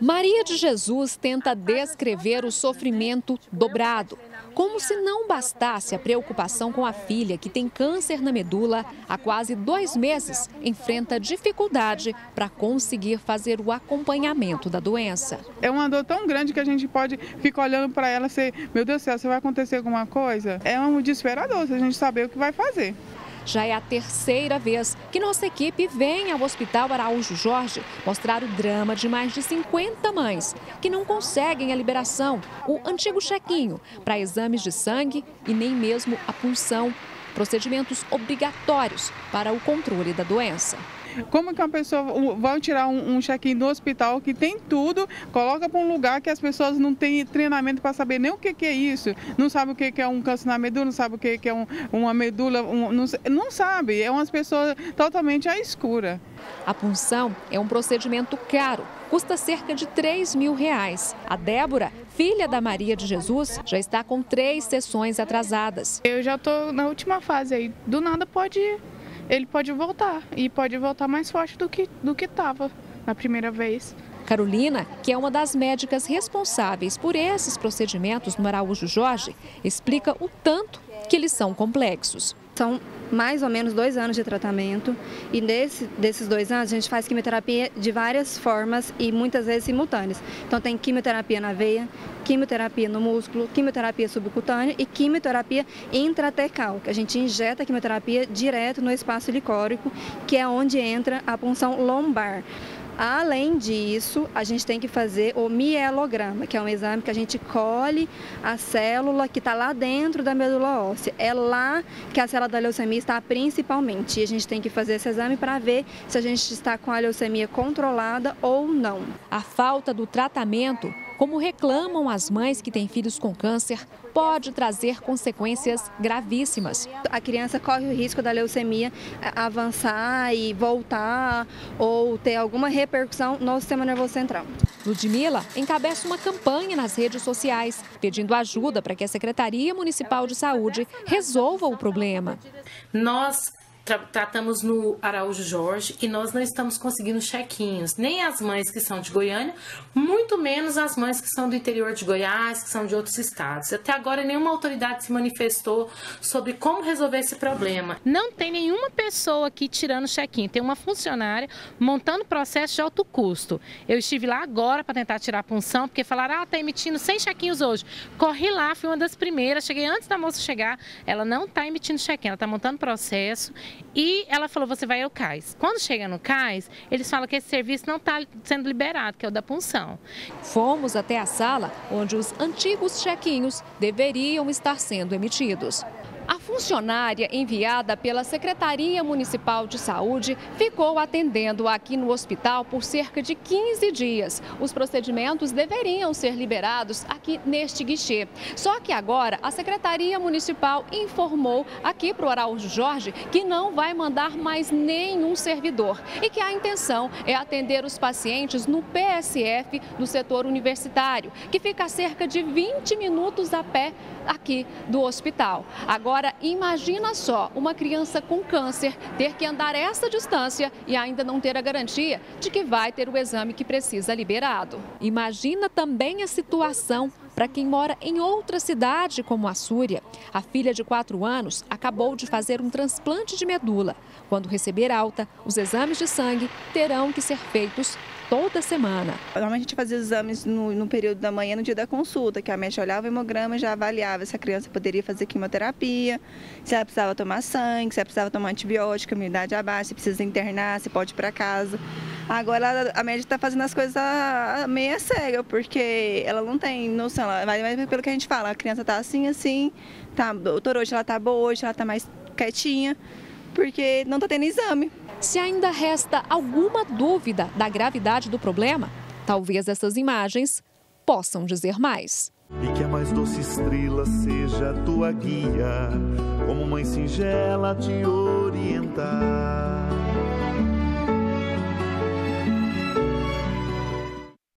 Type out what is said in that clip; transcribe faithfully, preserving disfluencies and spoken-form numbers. Maria de Jesus tenta descrever o sofrimento dobrado, como se não bastasse a preocupação com a filha, que tem câncer na medula há quase dois meses, enfrenta dificuldade para conseguir fazer o acompanhamento da doença. É uma dor tão grande que a gente pode ficar olhando para ela e ser, meu Deus do céu, se vai acontecer alguma coisa? É um desesperador, se a gente saber o que vai fazer. Já é a terceira vez que nossa equipe vem ao Hospital Araújo Jorge mostrar o drama de mais de cinquenta mães que não conseguem a liberação, o antigo chequinho, para exames de sangue e nem mesmo a punção, procedimentos obrigatórios para o controle da doença. Como que uma pessoa vai tirar um, um chequinho do hospital que tem tudo, coloca para um lugar que as pessoas não têm treinamento para saber nem o que, que é isso, não sabe o que, que é um câncer na medula, não sabe o que, que é um, uma medula, um, não, não sabe, é umas pessoas totalmente à escura. A punção é um procedimento caro, custa cerca de três mil reais. A Débora, filha da Maria de Jesus, já está com três sessões atrasadas. Eu já estou na última fase aí, do nada pode ir. Ele pode voltar e pode voltar mais forte do que do que estava na primeira vez. Carolina, que é uma das médicas responsáveis por esses procedimentos no Araújo Jorge, explica o tanto que eles são complexos. São mais ou menos dois anos de tratamento e desse, desses dois anos a gente faz quimioterapia de várias formas e muitas vezes simultâneas. Então tem quimioterapia na veia, quimioterapia no músculo, quimioterapia subcutânea e quimioterapia intratecal, que a gente injeta a quimioterapia direto no espaço licórico, que é onde entra a punção lombar. Além disso, a gente tem que fazer o mielograma, que é um exame que a gente colhe a célula que está lá dentro da medula óssea. É lá que a célula da leucemia está principalmente. E a gente tem que fazer esse exame para ver se a gente está com a leucemia controlada ou não. A falta do tratamento, como reclamam as mães que têm filhos com câncer, pode trazer consequências gravíssimas. A criança corre o risco da leucemia avançar e voltar ou ter alguma repercussão no sistema nervoso central. Ludmila encabeça uma campanha nas redes sociais, pedindo ajuda para que a Secretaria Municipal de Saúde resolva o problema. Nós Tra- tratamos no Araújo Jorge e nós não estamos conseguindo chequinhos, nem as mães que são de Goiânia, muito menos as mães que são do interior de Goiás, que são de outros estados. Até agora nenhuma autoridade se manifestou sobre como resolver esse problema. Não tem nenhuma pessoa aqui tirando chequinho, tem uma funcionária montando processo de alto custo. Eu estive lá agora para tentar tirar a punção, porque falaram, ah, tá emitindo cem chequinhos hoje. Corri lá, fui uma das primeiras, cheguei antes da moça chegar, ela não está emitindo chequinho, ela está montando processo. E ela falou, você vai ao CAIS. Quando chega no CAIS, eles falam que esse serviço não está sendo liberado, que é o da punção. Fomos até a sala onde os antigos chequinhos deveriam estar sendo emitidos. A funcionária enviada pela Secretaria Municipal de Saúde ficou atendendo aqui no hospital por cerca de quinze dias. Os procedimentos deveriam ser liberados aqui neste guichê. Só que agora a Secretaria Municipal informou aqui para o Araújo Jorge que não vai mandar mais nenhum servidor e que a intenção é atender os pacientes no P S F do setor universitário, que fica a cerca de vinte minutos a pé aqui do hospital. Agora Agora, imagina só uma criança com câncer ter que andar essa distância e ainda não ter a garantia de que vai ter o exame que precisa liberado. Imagina também a situação para quem mora em outra cidade como a Súria. A filha de quatro anos acabou de fazer um transplante de medula. Quando receber alta, os exames de sangue terão que ser feitos toda semana. Normalmente a gente fazia exames no, no período da manhã, no dia da consulta, que a médica olhava o hemograma e já avaliava se a criança poderia fazer quimioterapia, se ela precisava tomar sangue, se ela precisava tomar antibiótico, imunidade abaixo, se precisa internar, se pode ir para casa. Agora a médica está fazendo as coisas meia cega, porque ela não tem noção, ela vai mais pelo que a gente fala, a criança está assim, assim, tá, doutor, hoje ela está boa, hoje ela está mais quietinha, porque não está tendo exame. Se ainda resta alguma dúvida da gravidade do problema, talvez essas imagens possam dizer mais. E que a mais doce estrela seja a tua guia, como mãe singela te orientar.